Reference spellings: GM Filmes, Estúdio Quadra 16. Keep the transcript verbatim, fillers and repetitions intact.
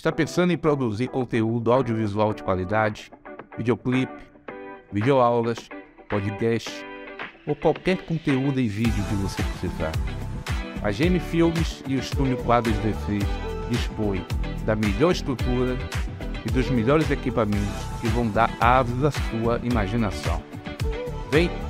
Está pensando em produzir conteúdo audiovisual de qualidade, videoclipe, videoaulas, podcast ou qualquer conteúdo em vídeo que você precisar? A G M Filmes e o Estúdio Quadra dezesseis dispõe da melhor estrutura e dos melhores equipamentos que vão dar asas à sua imaginação. Vem!